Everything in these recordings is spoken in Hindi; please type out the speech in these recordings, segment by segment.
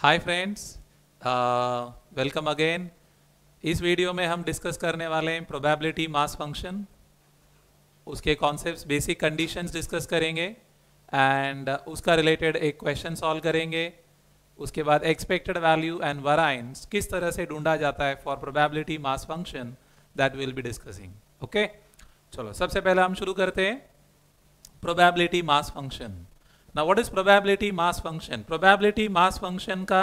हाय फ्रेंड्स, वेलकम अगेन। इस वीडियो में हम डिस्कस करने वाले हैं प्रोबेबिलिटी मास फंक्शन, उसके कॉन्सेप्ट्स, बेसिक कंडीशंस डिस्कस करेंगे एंड उसका रिलेटेड एक क्वेश्चन सॉल्व करेंगे। उसके बाद एक्सपेक्टेड वैल्यू एंड वारिएंस किस तरह से ढूंढा जाता है for probability mass function, that will be discussing. Okay, चलो सबसे पहले हम शुरू करते हैं probability mass function. Now what is probability mass function? Probability mass function का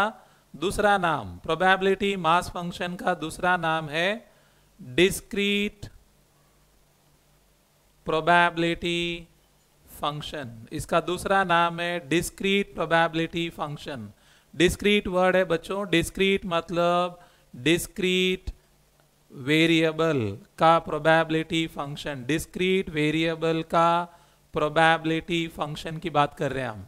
दूसरा नाम, probability mass function का दूसरा नाम है discrete probability function। इसका दूसरा नाम है discrete probability function। Discrete word है बच्चों, discrete मतलब discrete variable का probability function, discrete variable का प्रोबेबिलिटी फंक्शन की बात कर रहे हैं हम।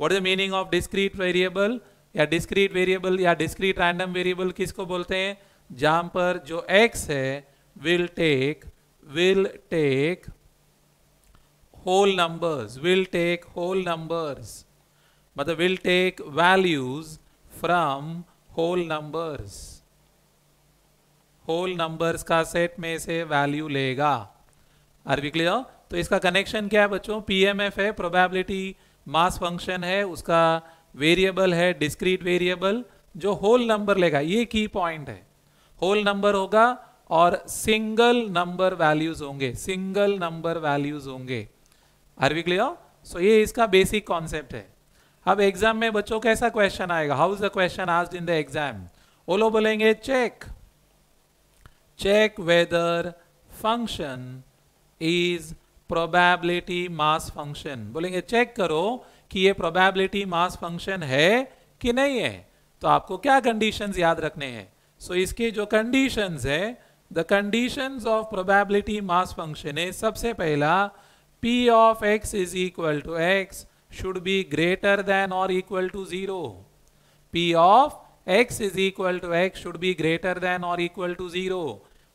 What is the meaning of discrete variable या डिस्क्रीट वेरिएबल या डिस्क्रीट रैंडम वेरिएबल किसको बोलते हैं? जहां पर जो एक्स है विल टेक होल नंबर्स, मतलब will take values from whole numbers, का सेट में से वैल्यू लेगा। Are we clear? तो इसका कनेक्शन क्या है बच्चों? पीएमएफ है, प्रोबेबिलिटी मास फंक्शन है, उसका वेरिएबल है डिस्क्रीट वेरिएबल जो होल नंबर लेगा। ये की पॉइंट है, होल नंबर होगा और सिंगल नंबर वैल्यूज होंगे, आर वी क्लियर? सो ये इसका बेसिक कॉन्सेप्ट है। अब एग्जाम में बच्चों कैसा क्वेश्चन आएगा? How is the question asked in the exam? वो लोग बोलेंगे check whether function is probability mass function. बोलेंगे चेक करो कि ये प्रोबेबिलिटी मास फंक्शन है कि नहीं है। तो आपको क्या कंडीशंस याद रखने हैं? सो इसके जो कंडीशंस है, the conditions of probability mass function है, सबसे पहला P of x is equal to x should be greater than और equal to zero. P of x is equal to x should be greater than और equal to zero.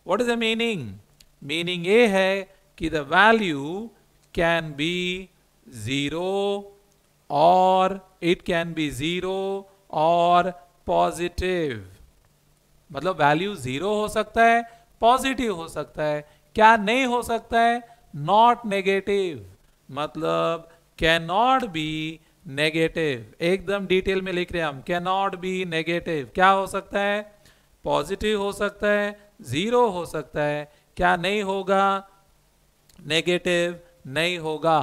What is the meaning? Meaning ये है कि the value can be 0 or it can be 0 or positive। मतलब value 0 हो सकता है, positive हो सकता है, क्या नहीं हो सकता है? not negative, मतलब cannot be negative। एकदम detail में लिख रहे हैं हम, cannot be negative। क्या हो सकता है? positive हो सकता है, 0 हो सकता है, क्या नहीं होगा? नेगेटिव नहीं होगा,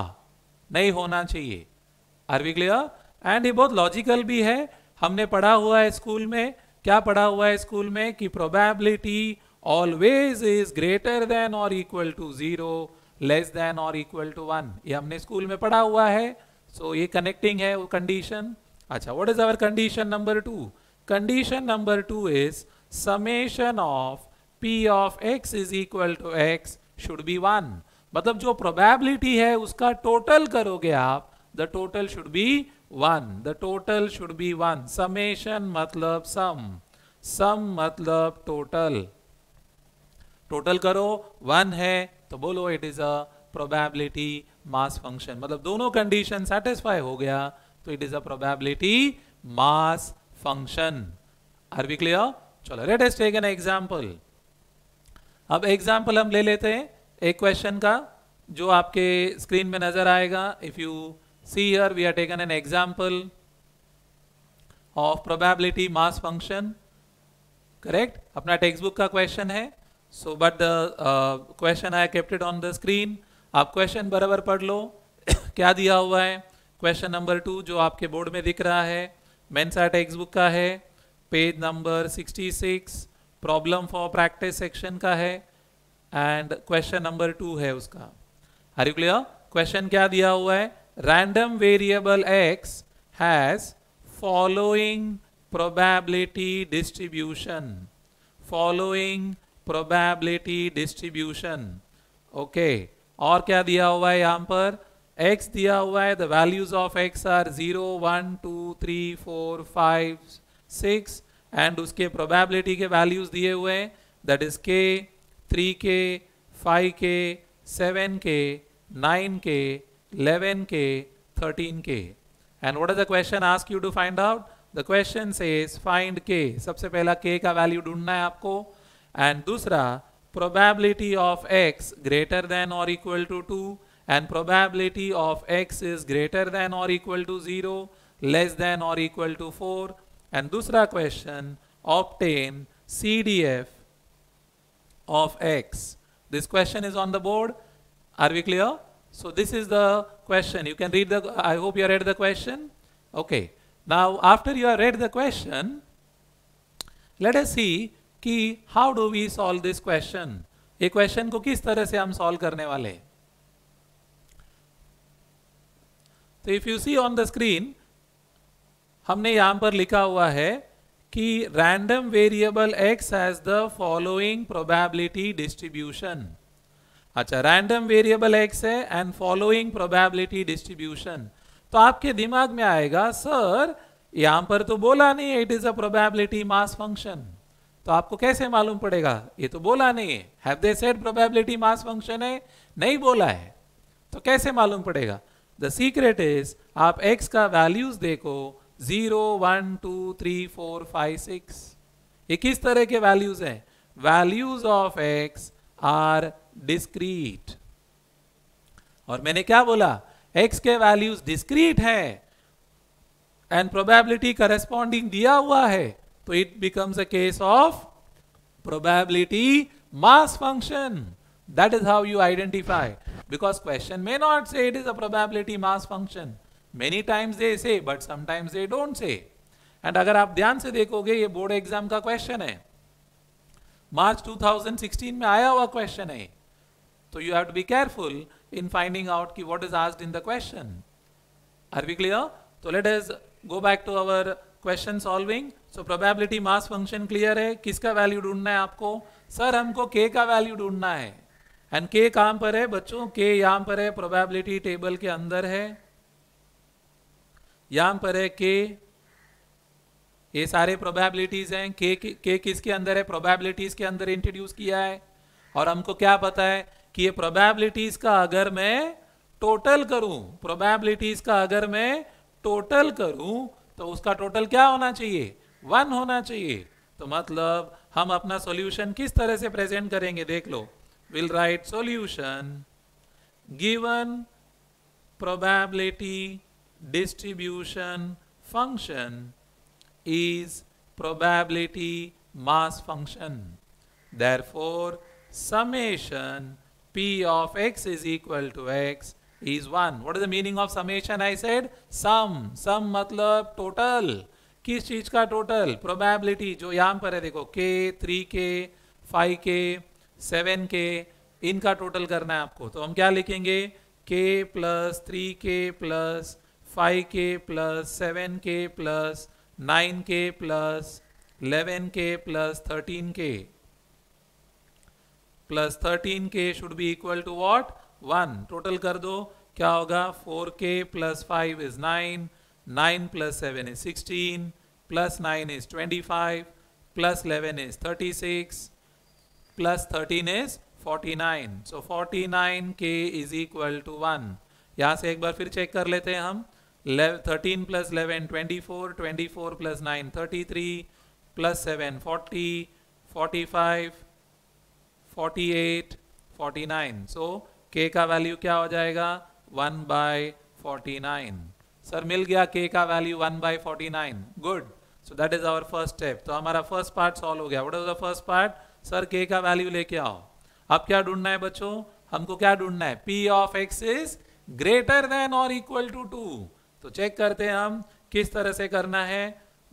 नहीं होना चाहिए। Are we clear? एंड ये बहुत लॉजिकल भी है, हमने पढ़ा हुआ है स्कूल में। क्या पढ़ा हुआ है स्कूल में? कि probability always is greater than और equal to zero, less than और इक्वल टू वन। ये हमने स्कूल में पढ़ा हुआ है। सो ये कनेक्टिंग है वो कंडीशन। अच्छा, what is our condition number two? Condition number two is summation of P of x is equal to x should be one. मतलब जो प्रोबेबिलिटी है उसका टोटल करोगे आप, the total should be one, summation मतलब सम, मतलब टोटल, करो, वन है तो बोलो it is a probability mass function. मतलब दोनों कंडीशन सेटिस्फाई हो गया तो it is a probability mass function. Are we clear? चलो let us take an example. अब एग्जांपल हम ले लेते हैं एक क्वेश्चन का जो आपके स्क्रीन में नजर आएगा। If you see here we are taken an example of probability mass function. Correct, अपना टेक्स्ट बुक का क्वेश्चन है। So but the question I kept it on the screen. आप क्वेश्चन बराबर पढ़ लो। क्या दिया हुआ है? क्वेश्चन नंबर टू जो आपके बोर्ड में दिख रहा है, मेन्सा टेक्स्ट बुक का है, page number 66, problem for practice section का है एंड क्वेश्चन नंबर टू है उसका। Are you clear? क्वेश्चन क्या दिया हुआ है? Random variable x has following probability distribution, okay. और क्या दिया हुआ है यहाँ पर? एक्स दिया हुआ है, the values of x are 0, 1, 2, 3, 4, 5, 6 and उसके प्रोबेबिलिटी के वैल्यूज दिए हुए हैं, दैट इज के, 3K, 5K, 7K, 9K, 11K, 13K. And what does the question ask you to find out? The question says find k. सबसे पहला k का वैल्यू ढूंढना है आपको, and दूसरा probability of x greater than or equal to 2 and probability of x is greater than or equal to 0, less than or equal to 4, and दूसरा question obtain CDF of x. This question is on the board. Are we clear? So this is the question. You can read the. I hope you read the question. Okay. Now after you have read the question, let us see कि how do we solve this question. ये question को किस तरह से हम solve करने वाले. तो if you see on the screen, हमने यहाँ पर लिखा हुआ है कि random variable x has the following probability distribution. अच्छा, random variable x है and following probability distribution. तो आपके दिमाग में आएगा सर यहाँ पर तो बोला नहीं it is a probability mass function. तो आपको कैसे मालूम पड़ेगा, ये तो बोला नहीं है. Have they said probability mass function है? नहीं बोला है, तो कैसे मालूम पड़ेगा. The secret is आप x का values देखो 0, 1, 2, 3, 4, 5, 6. ये किस तरह के values हैं? Values of x are discrete. और मैंने क्या बोला, x के values discrete हैं and probability corresponding दिया हुआ है, तो it becomes a case of probability mass function. That is how you identify, because question may not say it is a probability mass function. Many times they say, but sometimes they don't say. And अगर आप ध्यान से देखोगे ये बोर्ड एग्जाम का क्वेश्चन है, मार्च 2016 में आया हुआ क्वेश्चन है. तो you have to be careful in finding out कि what is asked in the question. Are we clear? तो let us go back to our question solving. So probability mass function clear है. किसका value ढूंढना है आपको? सर हमको k का value ढूंढना है, and k कहाँ पर है बच्चों? k यहाँ पर है, probability table के अंदर है, यहाँ पर है k. ये सारे probabilities हैं. k किसके अंदर है? probabilities के अंदर इंट्रोड्यूस किया है. और हमको क्या पता है कि ये probabilities का अगर मैं total करूँ, तो उसका टोटल क्या होना चाहिए? 1 होना चाहिए. तो मतलब हम अपना सॉल्यूशन किस तरह से प्रेजेंट करेंगे, देख लो. Will write solution given probability distribution function is probability mass function, therefore summation P of x is equal to x is 1. What is the meaning of summation? I said sum. Sum मतलब total. किस चीज का total? Probability जो यहाँ पर है देखो k, 3k, 5k, 7k, इनका total करना है आपको. तो हम क्या लिखेंगे? k plus 3k plus 5k plus 7k plus 9k plus 11k plus 13k should be equal to what? 1. Total कर दो, क्या होगा? 4k plus 5 is 9, 9 plus 7 is 16, plus 9 is 25, plus 11 is 36, plus 13 is 49. So 49k is equal to 1. यहाँ से एक बार फिर चेक कर लेते हैं हम. 13 plus 11 24, 24 plus 9 33, plus 7 40, 45, 48, 49. So k का वैल्यू क्या हो जाएगा? 1/49. सर मिल गया k का वैल्यू 1/49. Good. So that is our first step. तो हमारा फर्स्ट पार्ट सॉल्व हो गया. What is the first part? Sir k का वैल्यू लेके आओ. अब क्या ढूंढना है बच्चों? हमको क्या ढूंढना है? p of x is greater than और इक्वल टू 2. तो चेक करते हैं हम किस तरह से करना है.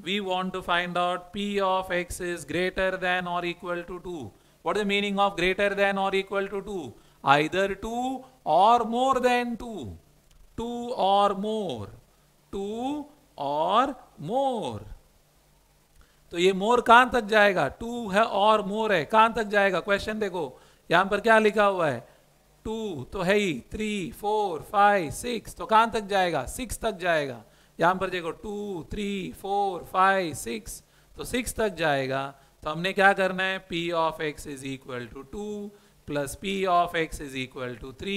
We want to find out p of x is greater than और equal to 2. What is the meaning of greater than और equal to 2? Either 2 or more than 2, 2 or more, 2 or more. तो ये more कहाँ तक जाएगा? 2 है और more है, कहाँ तक जाएगा? क्वेश्चन देखो यहाँ पर क्या लिखा हुआ है. 2 तो है ही, 3, 4, 5, 6 तो कहाँ तक जाएगा? 6 तक जाएगा. यहाँ पर देखो 2, 3, 4, 5, 6 तो 6 तक जाएगा. तो हमने क्या करना है? p of x is equal to 2 plus p of x is equal to 3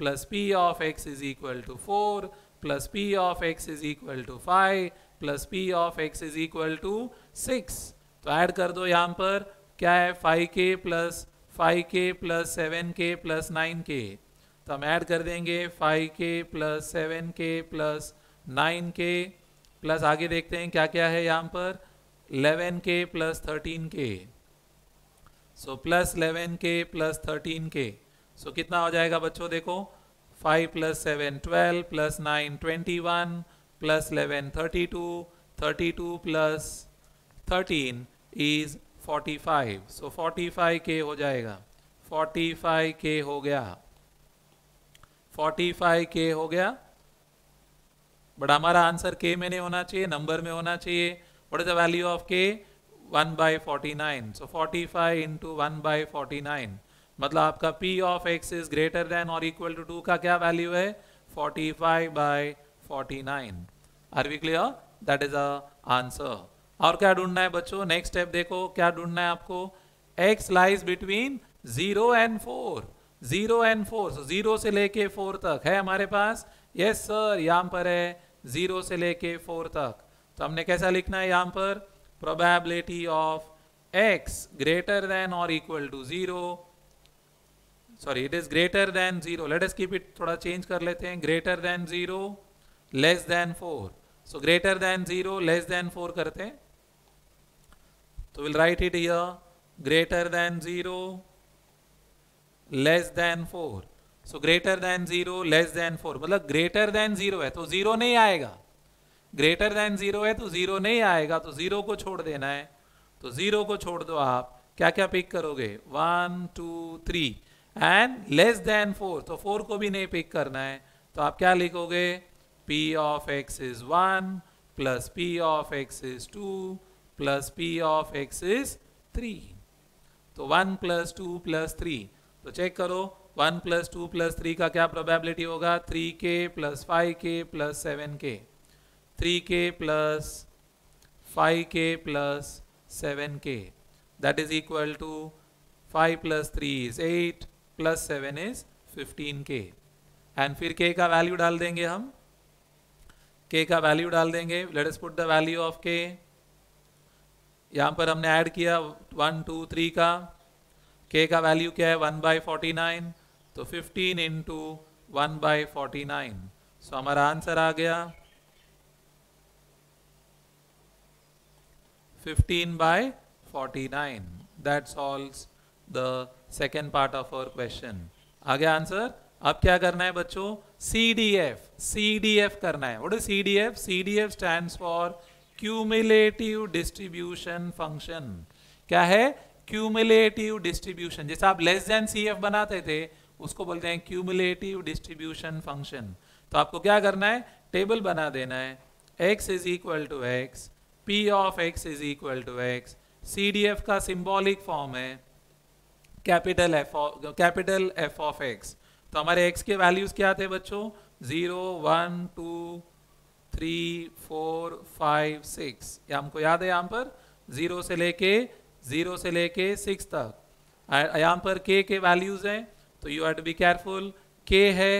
plus p of x is equal to 4 plus P of x is equal to 5 plus P of x is equal to 6. तो ऐड कर दो यहाँ पर, क्या है 5k plus 7k plus 9k. तो हम ऐड कर देंगे 5k plus 7k plus 9k plus आगे देखते हैं क्या क्या है यहाँ पर 11k plus 13k. So plus 11k plus 13k. So कितना हो जाएगा बच्चों देखो 5 plus 7 12 plus 9 21 plus 11 32 32 plus 13 is 45. So 45k हो जाएगा 45k हो गया 45k हो गया. बट हमारा आंसर k में नहीं होना चाहिए, नंबर में होना चाहिए. What is the value of k? 1/49. So 45 into 1/49 मतलब आपका p of x is greater than और इक्वल टू 2 का क्या वैल्यू है 45/49. Are we clear? That is a answer. और क्या ढूंढना है बच्चों? नेक्स्ट स्टेप देखो क्या ढूंढना है आपको. x lies between 0 and 4. So 0 से लेके 4 तक है हमारे पास. यस सर, यहाँ पर है 0 से लेके 4 तक. तो हमने कैसा लिखना है यहाँ पर? Probability of x greater than और equal to 0. Sorry, it is greater than 0. Let us keep it, थोड़ा चेंज कर लेते हैं. Greater than 0 less than 4. So greater than 0 less than 4 करते हैं तो will write it here. Greater than 0 less than 4. So greater than 0 less than 4 मतलब ग्रेटर देन 0 है तो 0 नहीं आएगा. ग्रेटर देन 0 है तो 0 नहीं आएगा, तो 0 को छोड़ देना है. तो 0 को छोड़ दो, आप क्या क्या पिक करोगे 1 2 3 एंड लेस देन 4. तो 4 को भी नहीं पिक करना है तो आप क्या लिखोगे p of x is 1 plus p of x is 2 plus p of x is 3. तो 1 plus 2 plus 3. तो चेक करो 1 plus 2 plus 3 का क्या प्रोबेबिलिटी होगा 3k plus 5k plus 7k. 3k plus 5k plus 7k that is equal to 5 plus 3 is 8 plus 7 is 15k. And फिर k का वैल्यू डाल देंगे हम. k का वैल्यू डाल देंगे. Let us put the value of k. यहाँ पर हमने ऐड किया 1 2 3 का. k का वैल्यू क्या है 1/49. तो 15 इंटू 1/49. सो हमारा आंसर आ गया 15/49. That solves the second part of our question. आ गया आंसर. अब क्या करना है बच्चों? CDF करना है. What is CDF? CDF stands for cumulative distribution function. क्या है? Cumulative distribution. जैसे आप लेस देन CF बनाते थे उसको बोलते हैं क्यूमुलेटिव डिस्ट्रीब्यूशन फंक्शन. तो आपको क्या करना है? टेबल बना देना है. x is equal to X, p of x is equal to X. CDF का सिंबॉलिक फॉर्म है कैपिटल F ऑफ x. तो हमारे x के वैल्यूज क्या थे बच्चों 0 1 2 3 4 5 6. या हमको याद है यहाँ पर 0 से लेके 6 तक. यहाँ पर k के वैल्यूज हैं तो you have to be careful. k है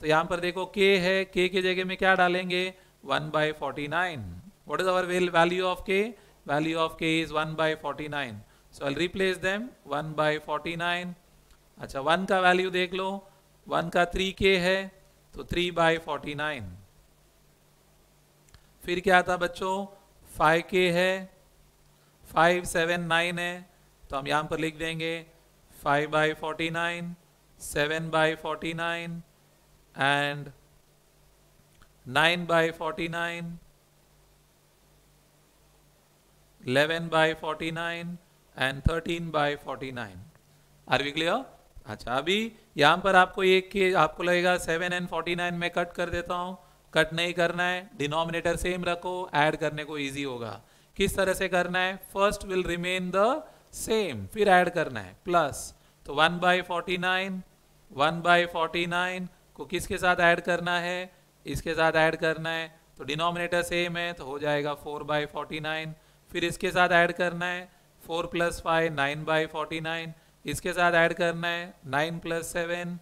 तो यहाँ पर देखो k है. k के जगह में क्या डालेंगे 1/49. What is our value of k? Value of k is 1/49. So I will replace them 1/49. अच्छा 1 का वैल्यू देख लो. 1 का 3k है तो 3/49. फिर क्या था बच्चों 5k है. 5 7 9 है तो हम यहाँ पर लिख देंगे 5/49 7/49 and 9/49 11/49 and 13/49. Are we clear? अच्छा अभी यहाँ पर आपको एक के आपको लगेगा 7 और 49 में कट कर देता हूँ. कट नहीं करना है, डिनोमिनेटर सेम रखो. ऐड करने को इजी होगा. किस तरह से करना है? First will remain the same, फिर ऐड करना है प्लस. तो 1/49 को किसके साथ ऐड करना है? इसके साथ ऐड करना है. तो डिनोमिनेटर सेम है तो हो जाएगा 4/49. फिर इसके साथ ऐड करना है 4 + 5 9/49. इसके साथ ऐड करना है 9 + 7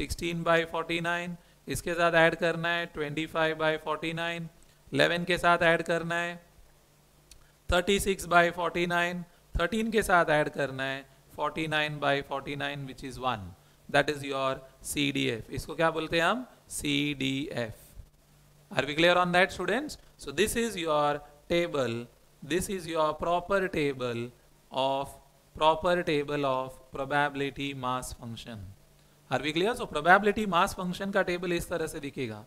16/49. इसके साथ ऐड करना है 25/49, 11 के साथ ऐड करना है 36/49, 13 के साथ ऐड करना है 49/49 which is 1. That is your CDF. इसको क्या बोलते हैं हम? CDF. Are we clear on that, students? So this is your table. This is your proper table of probability mass function. Are we clear? So probability mass function का table इस तरह से दिखेगा.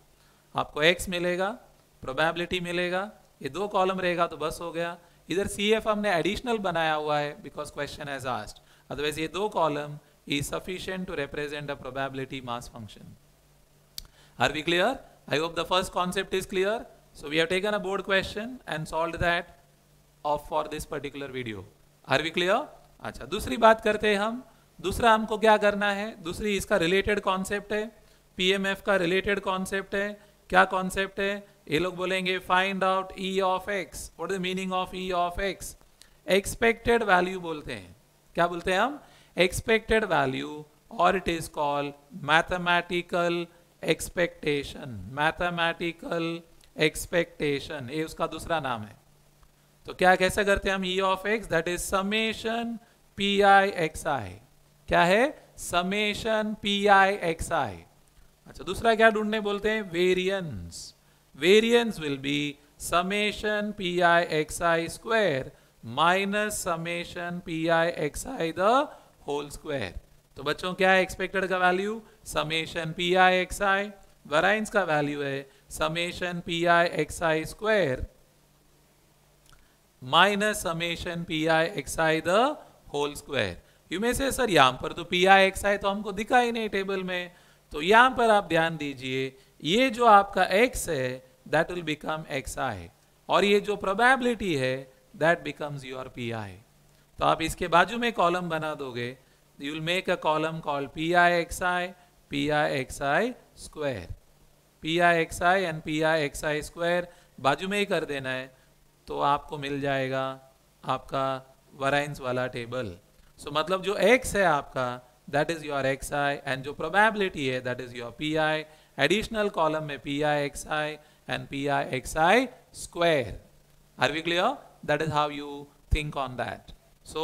आपको x मिलेगा, probability मिलेगा. ये दो column रहेगा तो बस हो गया. इधर CF हमने additional बनाया हुआ है because question has asked. Otherwise ये दो column is sufficient to represent a probability mass function. Are we clear? I hope the first concept is clear. So we have taken a board question and solved that off for this particular video. Are we clear? अच्छा, दूसरी बात करते हैं हम. दूसरा हमको क्या करना है? दूसरी इसका related concept है, PMF का related concept है. क्या concept है? ये लोग बोलेंगे find out E(X). What is the meaning of E(X)? Expected value बोलते हैं. क्या बोलते हैं हम? Expected value, or it is called mathematical expectation. Mathematical expectation, ये उसका दूसरा नाम है. तो क्या कैसे करते हैं हम E(X)? That is summation PIXI. क्या है? summation PIXI. अच्छा, दूसरा क्या ढूंढने बोलते हैं? variance. Variance will be summation PIXI square minus summation PIXI the whole square. तो बच्चों क्या है expected का value? summation PIXI. variance का value है summation PIXI square minus summation PIXI the whole square. You may say sir यहाँ पर तो PIXI तो हमको दिखा ही नहीं टेबल में. तो यहाँ पर आप ध्यान दीजिए, ये जो आपका x है that will become xi और ये जो probability है that becomes your PI. तो आप इसके बाजू में कॉलम बना दोगे. You will make a column called PIXI, PIXI square. PIXI and PIXI square बाजू में ही कर देना है तो आपको मिल जाएगा आपका variance वाला टेबल. सो मतलब जो x है आपका that is your xi and जो probability है that is your PI. additional column में PIXI and PIXI square. Are we clear? That is how you think on that. So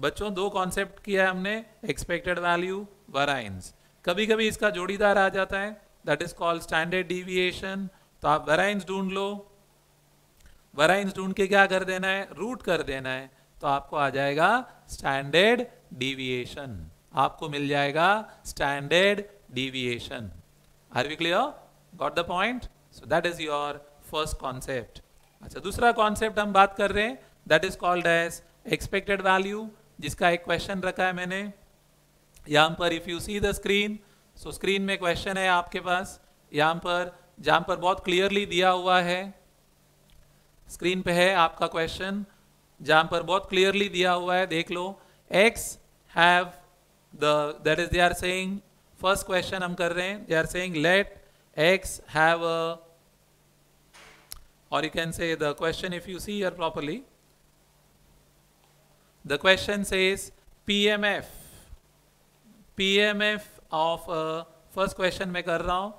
बच्चों दो concept किया है हमने, expected value, variance. कभी कभी इसका जोड़ीदार आ जाता है, that is called standard deviation. तो आप variance ढूंढ लो. variance ढूंढ के क्या कर देना है? root कर देना है तो आपको आ जाएगा standard deviation. आपको मिल जाएगा standard deviation. Are we clear? Got the point? So that is your first concept. अच्छा, दूसरा concept हम बात कर रहे हैं, that is called as expected value, जिसका एक question रखा है मैंने यहाँ पर. if you see the screen, so screen में question है आपके पास यहाँ पर, जहाँ पर बहुत clearly दिया हुआ है. screen पे है आपका question जहाँ पर बहुत clearly दिया हुआ है, देख लो. x have the, that is they are saying, first question हम कर रहे हैं, they are saying let x have a, or you can say the question if you see here properly, the question says PMF of a, first question मैं कर रहा हूँ,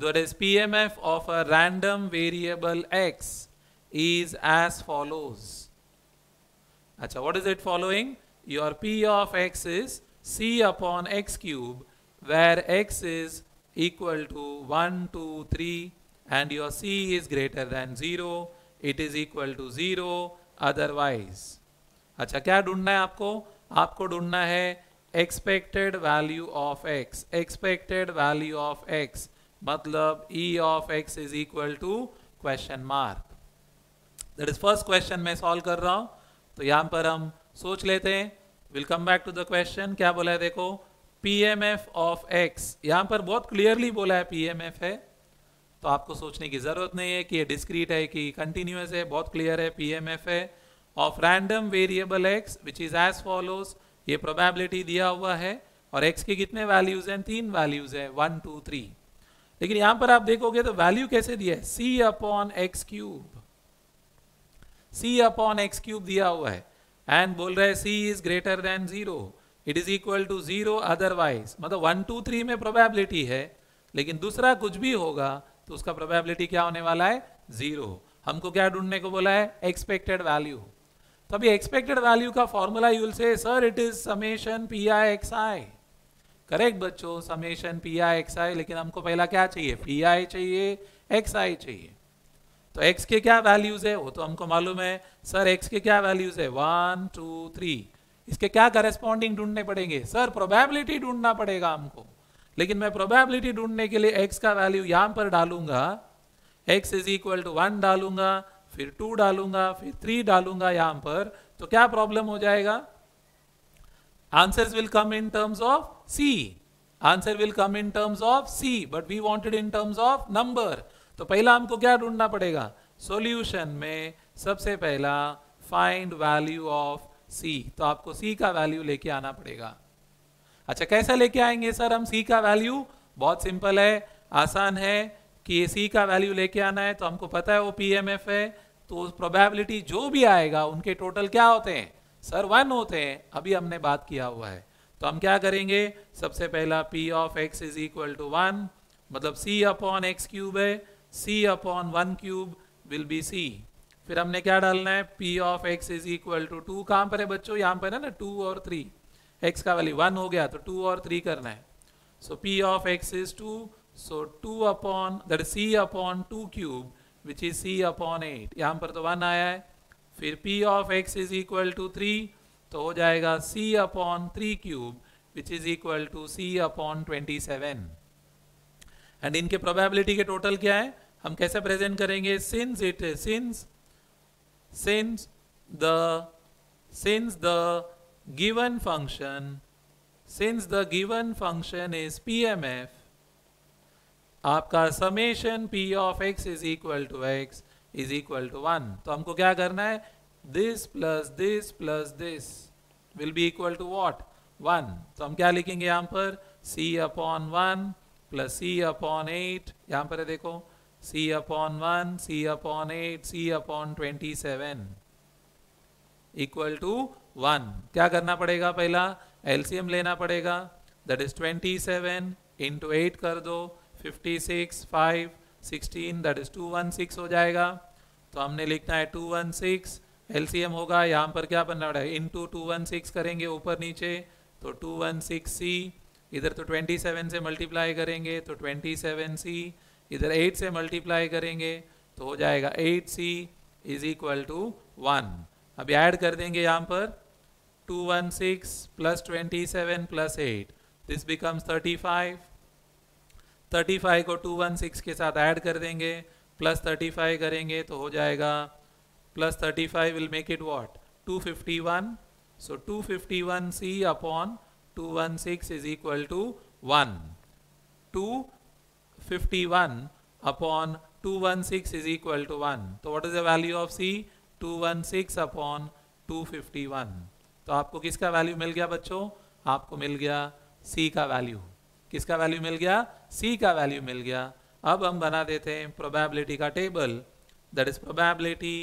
that is PMF of a random variable x is as follows. अच्छा, what is it following? Your P of x is C/x³, where x is equal to 1, 2, 3, and your c is greater than 0, it is equal to 0, otherwise. अच्छा, क्या ढूंढना है आपको? आपको ढूंढना है expected value of x. expected value of x मतलब E(X) is equal to question mark. that is first question मैं solve कर रहा हूँ. तो यहाँ पर हम सोच लेते हैं. We'll come back to the question. क्या बोला है देखो, PMF of x. यहाँ पर बहुत clearly बोला है PMF है, तो आपको सोचने की ज़रूरत नहीं है कि ये discrete है कि continuous है. बहुत clear है, PMF है of random variable x which is as follows. ये probability दिया हुआ है और x के कितने values हैं? 3 values हैं, 1, 2, 3. लेकिन यहाँ पर आप देखोगे तो value कैसे दिया है? C/x³. C/x³ दिया हुआ है and बोल रहा है c is greater than 0, it is equal to 0 otherwise. मतलब 1, 2, 3 में probability है लेकिन दूसरा कुछ भी होगा तो उसका प्रोबेबिलिटी क्या होने वाला है, जीरो। हमको क्या ढूंढने को बोला है, एक्सपेक्टेड वैल्यू। तो अभी एक्सपेक्टेड वैल्यू का formula you will say sir it is summation P I x I. Correct बच्चों, summation P I x I, लेकिन हमको पहला क्या चाहिए, पी आई चाहिए, एक्स आई चाहिए। तो एक्स के क्या वैल्यूज है वो तो हमको मालूम है। सर एक्स के क्या वैल्यूज है, 1 2 3। इसके क्या करेस्पॉन्डिंग ढूंढने पड़ेंगे, सर प्रोबेबिलिटी ढूंढना पड़ेगा हमको। लेकिन मैं प्रोबेबिलिटी ढूंढने के लिए एक्स का वैल्यू यहाँ पर डालूंगा, एक्स इज इक्वल टू 1 डालूंगा, फिर 2 डालूंगा, फिर 3 डालूंगा यहाँ पर। तो क्या प्रॉब्लम हो जाएगा, answers will come in terms of C, answer will come in terms of C, but we wanted in terms of number. तो पहला हमको क्या ढूंढना पड़ेगा, सॉल्यूशन में सबसे पहला फाइंड वैल्यू ऑफ सी। तो आपको सी का वैल्यू लेके आना पड़ेगा। अच्छा कैसे लेके आएंगे सर हम सी का वैल्यू, बहुत सिंपल है, आसान है कि ये सी का वैल्यू लेके आना है। तो हमको पता है वो पीएमएफ है, तो प्रोबेबिलिटी जो भी आएगा उनके टोटल क्या होते हैं, सर 1 होते हैं, अभी हमने बात किया हुआ है। तो हम क्या करेंगे, सबसे पहला P of x is equal to 1, मतलब सी अपॉन एक्स क्यूब है, C upon 1 cube will be C. फिर हमने क्या डालना है, P of x is equal to 2, कहाँ पर है बच्चों, यहाँ पर है ना 2 और 3, एक्स का वैल्यू 1 हो गया तो 2 और 3 करना है। So P of x is 2, so 2 upon that C upon 2 cube which is C upon 8, यहाँ पर तो 1 आया है। फिर P of x is equal to 3, तो हो जाएगा C upon 3 cube which is equal to C upon 27। And इनके प्रोबेबिलिटी के टोटल क्या है, हम कैसे प्रेजेंट करेंगे, since it is since the given function, since the given function is PMF, आपका summation P of x is equal to X is equal to 1। तो हमको क्या करना है, this plus this plus this will be equal to what, 1। तो हम क्या लिखेंगे यहाँ पर, c upon 1 plus c upon 8, यहाँ पर है देखो c upon 1 c upon 8 c upon 27 equal to 1। क्या करना पड़ेगा, पहला एलसीएम लेना पड़ेगा, दैट इज 27 इंटू 8 कर दो, 56 5 16 दैट इज 216 हो जाएगा। तो हमने लिखना है 216, एलसीएम होगा, यहाँ पर क्या बनना पड़ा है इंटू 216 करेंगे ऊपर नीचे, तो 216c, इधर तो 27 से मल्टीप्लाई करेंगे तो 27c, इधर 8 से मल्टीप्लाई करेंगे तो हो जाएगा 8c इज इक्वल टू 1। अभी ऐड कर देंगे यहाँ पर 216 प्लस 27 प्लस 8, दिस बिकम्स 35, 35 को 216 के साथ ऐड कर देंगे, प्लस 35 करेंगे तो हो जाएगा plus 35 will make it what 251, so 251 C upon 216 is equal to 1, 251 upon 216 is equal to 1। तो what is the value of C, 216 upon 251। तो आपको किसका वैल्यू मिल गया बच्चों, आपको मिल गया सी का वैल्यू। किसका वैल्यू मिल गया, सी का वैल्यू मिल गया। अब हम बना देते हैं प्रोबेबिलिटी का table, that is probability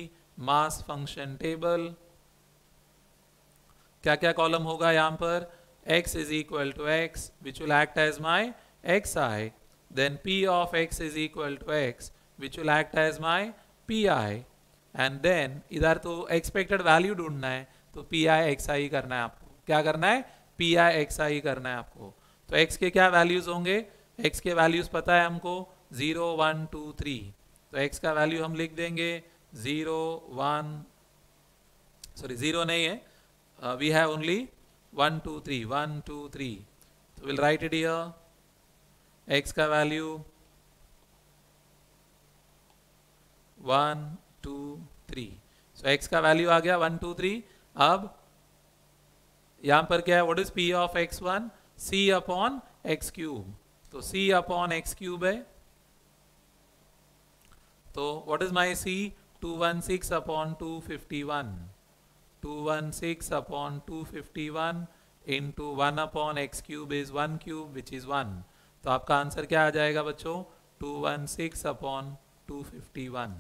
mass function table. क्या क्या कॉलम होगा यहाँ पर, x is equal to X which will act as my X I, then p of x is equal to X which will act as my P I, and then इधर तो एक्सपेक्टेड वैल्यू ढूंढना है तो पी आई एक्स आई करना है आपको। क्या करना है, पी आई एक्स आई करना है आपको। तो x के क्या वैल्यूज होंगे, x के वैल्यूज पता है हमको 0 1 2 3, तो x का वैल्यू हम लिख देंगे 0 नहीं है, वी हैव ओनली 1 2 3, 1 2 3, तो will write it here. x का वैल्यू 1 2 3, सो x का वैल्यू आ गया 1 2 3। अब यहाँ पर क्या है, what is p of x1, c upon x cube, तो c अपॉन एक्स क्यूब है, तो what is my c, 216 upon 251, 216 upon 251 into 1 upon x cube is 1 cube which is 1। तो आपका आंसर क्या आ जाएगा बच्चों, 216 अपॉन 251।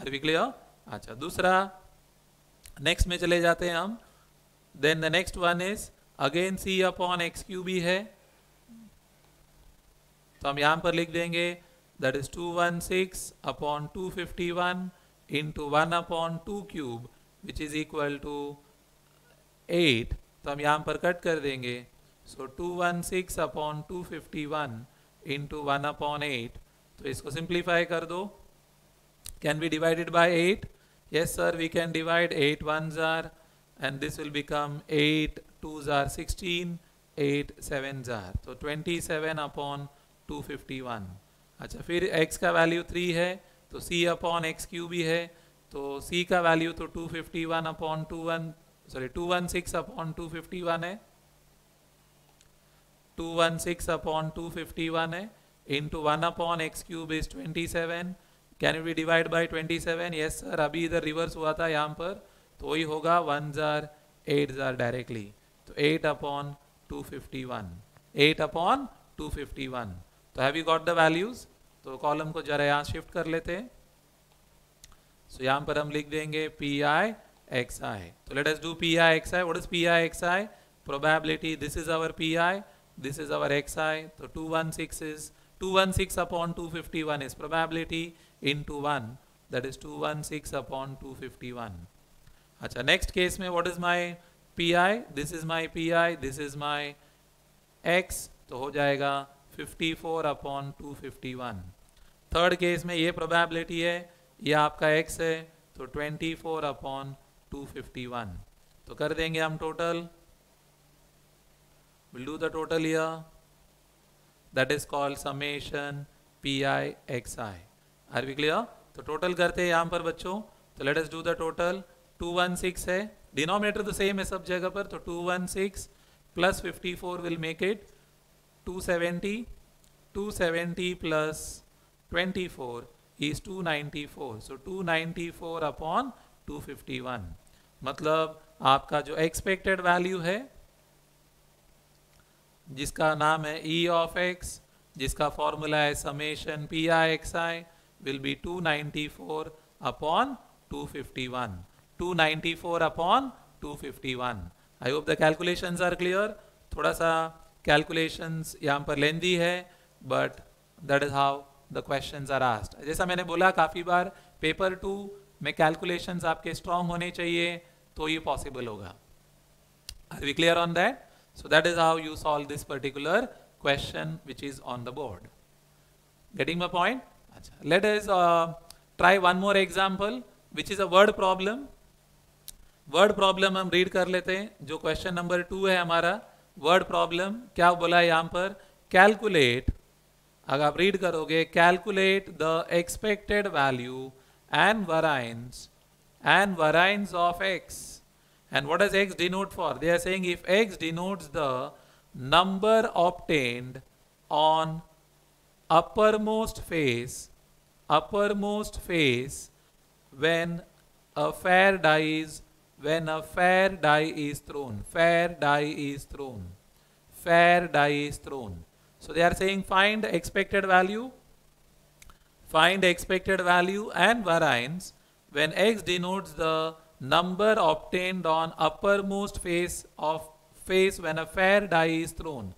Are we clear. अच्छा दूसरा, नेक्स्ट में चले जाते हैं हम, then the next one is again c upon x cube ही है, तो हम यहाँ पर लिख देंगे that is 216 upon 251 into 1 upon 2 cube which is equal to 8। तो हम यहाँ पर कट कर देंगे। So 216 upon 251 into 1 upon 8। तो इसको सिंप्लीफाई कर दो। Can be divided by 8? Yes sir, we can divide 8 ones are and this will become 8 twos are 16, 8 sevens are, so 27 upon 251। अच्छा, फिर x का वैल्यू 3 है तो c अपॉन एक्स क्यूब ही है, तो c का वैल्यू तो 251 अपॉन 216 अपॉन 251 है, 216 अपॉन 251 है into 1 upon x cube is 27। Can we divide by 27? Yes sir, अभी इधर रिवर्स हुआ था यहाँ पर, तो वही होगा 1s are 8s are directly. तो 8 अपॉन 251, 8 अपॉन 251। तो have you got the values? तो कॉलम को जरा यहाँ शिफ्ट कर लेते हैं। सो यहाँ पर हम लिख देंगे PIXI। तो let us do PIXI। What is PIXI? Probability, this is our PI, this is our XI, so 216 is 216 upon 251 is probability into 1, that is 216 upon 251. अच्छा, next case में what is my PI? This is my PI, this is my X, तो हो जाएगा 54 upon 251. Third case में ये probability है, ये आपका X है, तो 24 upon 251. तो कर देंगे हम total. We'll do the total here. That is called summation PIXI. Are we clear? तो total करते हैं यहाँ पर बच्चों। तो let us do the total. 216 है, denominator तो same है सब जगह पर, तो 216 plus 54 will make it 270. 270 plus 24 is 294. So 294 upon 251. मतलब आपका जो expected value है, जिसका नाम है E(X), जिसका फॉर्मूला है summation PIXI will be 294 upon 251, 294 upon 251। I hope the calculations are clear. थोड़ा सा कैलकुलेशंस यहाँ पर लेंदी है, but that is how the questions are asked. जैसा मैंने बोला काफ़ी बार, पेपर 2 में कैलकुलेशंस आपके स्ट्रॉन्ग होने चाहिए तो ये पॉसिबल होगा। Are we clear on that? So that is how you solve this particular question which is on the board. Getting my point? Let us try one more example which is a word problem. Word problem हम read कर लेते हैं, जो question number 2 है हमारा। Word problem क्या बोला है यहाँ पर? Calculate, अगर आप read करोगे, calculate the expected value and variance of x. And what does x denote for? They are saying if x denotes the number obtained on uppermost face when a fair die is thrown. So they are saying find expected value and variance when x denotes the number obtained on uppermost face when a fair die is thrown.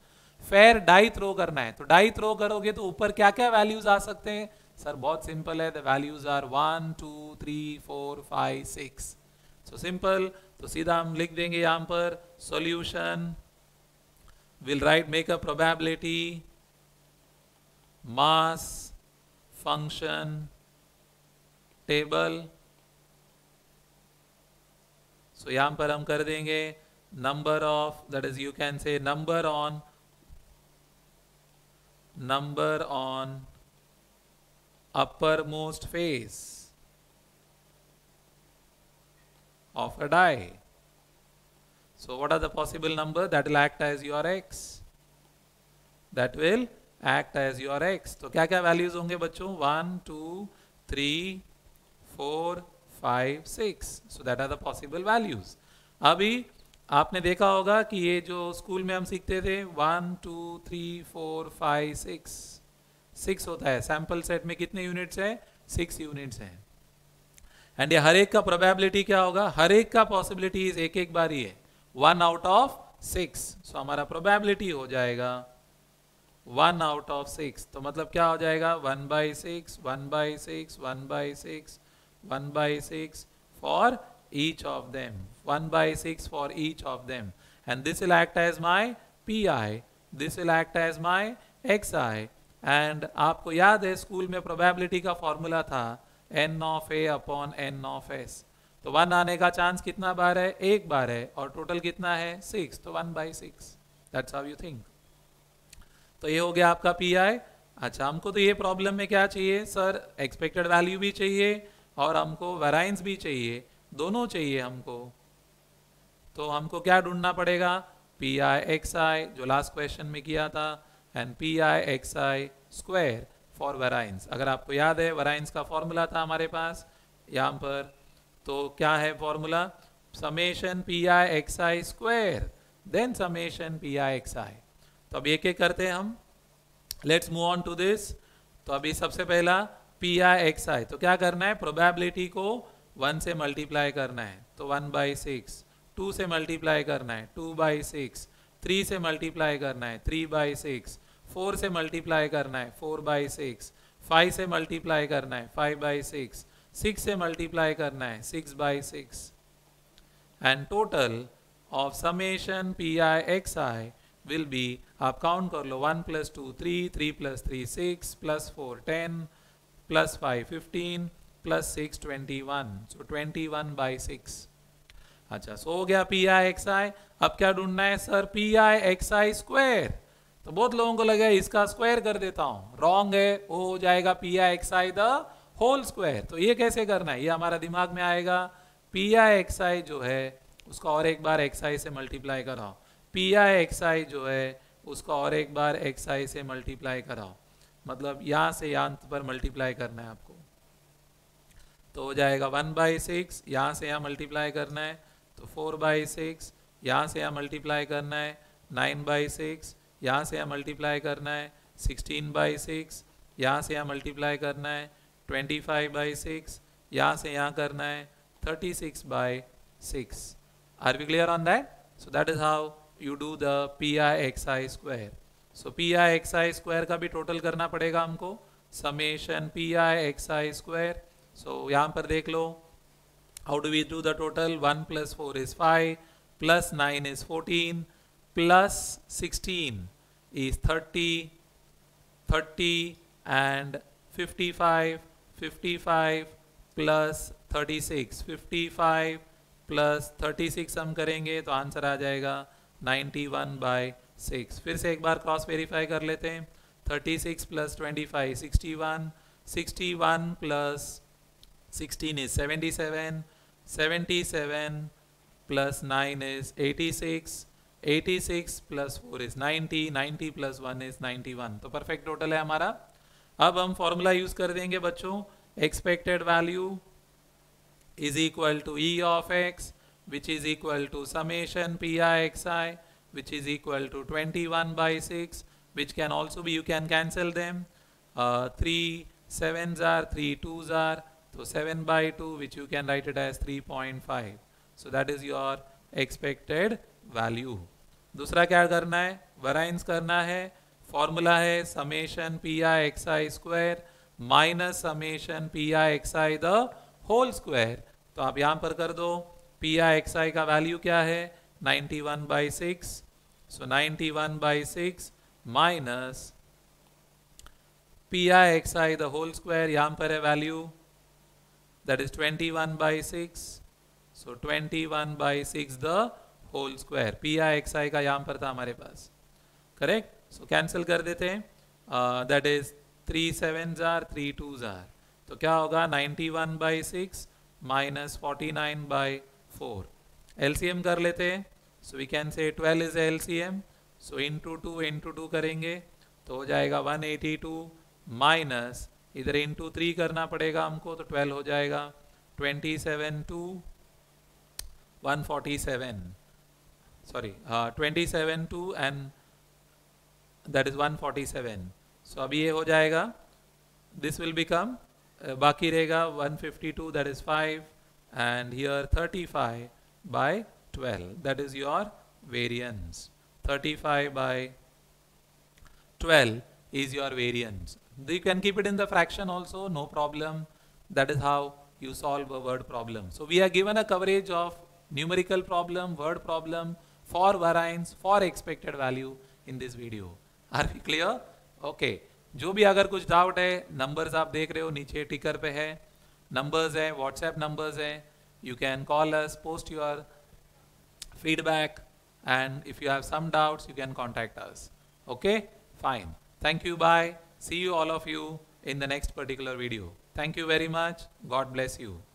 Fair die throw करना है, तो die throw करोगे तो ऊपर क्या क्या values आ सकते हैं? सर बहुत simple है, the values are 1, 2, 3, 4, 5, 6. So simple, तो सीधा हम लिख देंगे यहाँ पर solution. We'll write, make a probability, mass function, table. तो यहाँ पर हम कर देंगे number of, that is you can say number on upper most face of a die. So what are the possible number that will act as your X, तो क्या क्या वैल्यूज होंगे बच्चों? 1, 2, 3, 4, 5, 6. So that are the possible values. अभी आपने देखा होगा कि ये जो स्कूल में हम सीखते थे 1, 2, 3, 4, 5, 6, 6 होता है। सैम्पल सेट में कितने यूनिट्स हैं? 6 यूनिट्स हैं। एंड ये हर एक का प्रोबेबिलिटी क्या होगा? हर एक का पॉसिबिलिटी एक एक बार ही है, 1 out of 6. सो हमारा प्रोबेबिलिटी हो जाएगा वन आउट ऑफ सिक्स, तो मतलब क्या हो जाएगा 1/6 1/6 1/6 1/6 for each of them, 1/6 for each of them, and this will act as my PI, this will act as my XI. and आपको याद है स्कूल में प्रोबेबिलिटी का फॉर्मूला था n of a upon n of s, तो 1 आने का चांस कितना बार है, एक बार है, और टोटल कितना है 6, तो 1/6. that's how you think. तो ये हो गया आपका पीआई. अच्छा, हमको तो ये प्रॉब्लम में क्या चाहिए सर, एक्सपेक्टेड वैल्यू भी चाहिए और हमको वेराइंस भी चाहिए, दोनों चाहिए हमको. तो हमको क्या ढूंढना पड़ेगा, पीआई एक्सआई जो लास्ट क्वेश्चन में किया था, and pi XI square for variance. अगर आपको याद है वेराइंस का फॉर्मूला था हमारे पास यहाँ पर, तो क्या है formula, summation PI XI square then summation PI XI. तो अब एक एक करते हैं हम, let's move on to this. तो अभी सबसे पहला PIXI, तो क्या करना है, प्रोबेबिलिटी को 1 से मल्टीप्लाई करना है, तो 1/6, 2 से मल्टीप्लाई करना है 2/6, 3 से मल्टीप्लाई करना है 3/6, 4 से मल्टीप्लाई करना है 4/6, 5 से मल्टीप्लाई करना है 5/6, 6 से मल्टीप्लाई करना है 6/6, and total of summation PIXI will be, आप काउंट कर लो 1 + 2 3, 3 + 3 6, +4 10, +5 15, +6 21, so 21/6. अच्छा, सो हो गया PIXI. अब क्या ढूंढना है सर, PIXI स्क्वायर. तो बहुत लोगों को लगा इसका स्क्वायर कर देता हूँ, रॉन्ग है, वो हो जाएगा PIXI द होल स्क्वायर. तो ये कैसे करना है, ये हमारा दिमाग में आएगा, PIXI जो है उसका और एक बार XI से मल्टीप्लाई कराओ, PIXI जो है उसका और एक बार XI से मल्टीप्लाई कराओ, मतलब यहाँ से यहाँ पर मल्टीप्लाई करना है आपको, तो हो जाएगा 1/6, यहाँ से यहाँ मल्टीप्लाई करना है तो 4/6, यहाँ से यहाँ मल्टीप्लाई करना है 9/6, यहाँ से यहाँ मल्टीप्लाई करना है 16/6, यहाँ से यहाँ मल्टीप्लाई करना है 25/6, यहाँ से यहाँ करना है 36/6. Are we clear on that? So that is how you do the PIXI square. So PIXI square का भी टोटल करना पड़ेगा हमको, समेशन PIXI स्क्वायर. सो यहाँ पर देख लो, how do we do the total, 1 + 4 is 5, + 9 is 14, + 16 is 30, 30 and 55, 55 + 36, 55 + 36 हम करेंगे तो आंसर आ जाएगा 91/6. फिर से एक बार क्रॉस वेरीफाई कर लेते हैं, 36 plus 25 61, 61 plus 16 is 77, 77 plus 9 is 86, 86 plus 4 is 90, 90 plus 1 is 91. तो परफेक्ट टोटल है हमारा. अब हम फॉर्मूला यूज़ कर देंगे बच्चों, expected value is equal to E(X), which is equal to summation PIXI, which is equal to 21/6, which can also be, you can cancel them. 3 7s are, 3 2s are, so 7/2, which you can write it as 3.5. So that is your expected value. दूसरा क्या करना है, variance करना है. Formula है summation PIXI square minus summation PIXI the whole square. तो आप यहाँ पर कर दो, PIXI का वैल्यू क्या है 91/6, so 91/6 minus PIXI the whole square, यहाँ पर है value, that is 21/6, so 21/6 the whole square. PIXI का यहाँ पर था हमारे पास, करेक्ट. सो कैंसिल कर देते हैं, that is 3 7s are, 3 2s are, तो क्या होगा 91/6 माइनस 49/4. LCM कर लेते हैं, so we can say 12 is LCM, so into two करेंगे तो हो जाएगा 182 माइनस, इधर इंटू 3 करना पड़ेगा हमको, तो 12 हो जाएगा 27 to and that is 147. So अब ये हो जाएगा, दिस विल बिकम, बाकी रहेगा 152, that is 5, and here 35/12, that is your variance. 35 by 12 is your variance. You can keep it in the fraction also, no problem. That is how you solve a word problem. So we are given a coverage of numerical problem, word problem, for variance, for expected value in this video. Are we clear? Okay. जो भी अगर कुछ डाउट है, numbers आप देख रहे हो नीचे ticker पे है, numbers है, WhatsApp numbers है, you can call us, post your feedback, and if you have some doubts, you can contact us. Okay? Fine. Thank you. Bye. See you all of you in the next particular video. Thank you very much. God bless you.